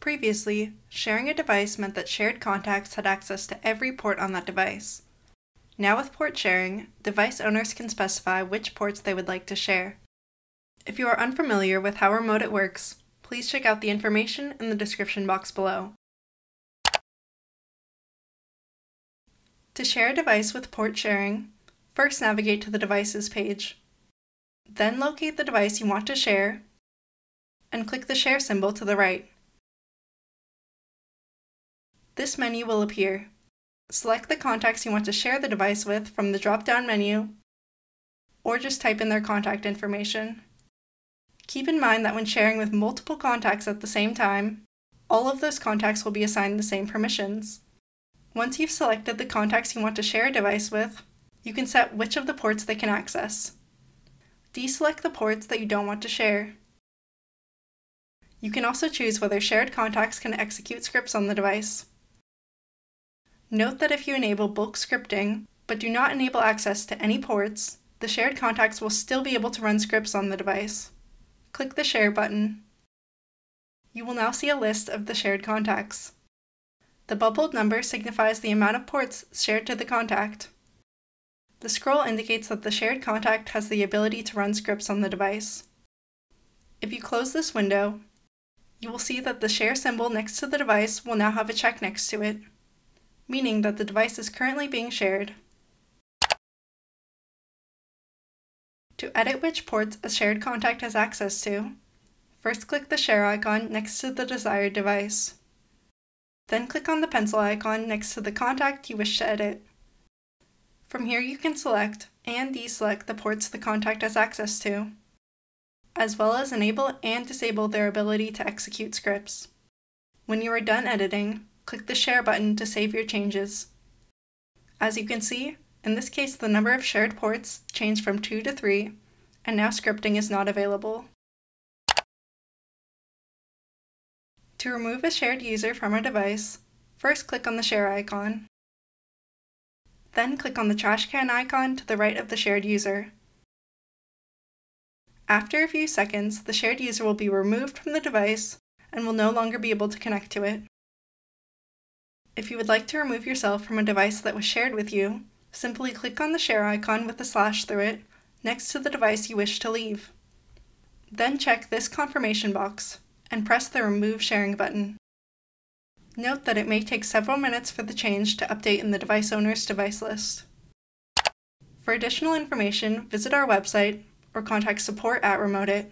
Previously, sharing a device meant that shared contacts had access to every port on that device. Now with port sharing, device owners can specify which ports they would like to share. If you are unfamiliar with how Remote.it works, please check out the information in the description box below. To share a device with port sharing, first navigate to the Devices page. Then locate the device you want to share, and click the Share symbol to the right. This menu will appear. Select the contacts you want to share the device with from the drop-down menu, or just type in their contact information. Keep in mind that when sharing with multiple contacts at the same time, all of those contacts will be assigned the same permissions. Once you've selected the contacts you want to share a device with, you can set which of the ports they can access. Deselect the ports that you don't want to share. You can also choose whether shared contacts can execute scripts on the device. Note that if you enable bulk scripting, but do not enable access to any ports, the shared contacts will still be able to run scripts on the device. Click the Share button. You will now see a list of the shared contacts. The bubbled number signifies the amount of ports shared to the contact. The scroll indicates that the shared contact has the ability to run scripts on the device. If you close this window, you will see that the Share symbol next to the device will now have a check next to it, meaning that the device is currently being shared. To edit which ports a shared contact has access to, first click the share icon next to the desired device. Then click on the pencil icon next to the contact you wish to edit. From here you can select and deselect the ports the contact has access to, as well as enable and disable their ability to execute scripts. When you are done editing, click the Share button to save your changes. As you can see, in this case the number of shared ports changed from 2 to 3, and now scripting is not available. To remove a shared user from a device, first click on the Share icon. Then click on the trash can icon to the right of the shared user. After a few seconds, the shared user will be removed from the device and will no longer be able to connect to it. If you would like to remove yourself from a device that was shared with you, simply click on the share icon with the slash through it next to the device you wish to leave. Then check this confirmation box and press the Remove Sharing button. Note that it may take several minutes for the change to update in the device owner's device list. For additional information, visit our website or contact support@remote.it.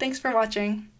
Thanks for watching.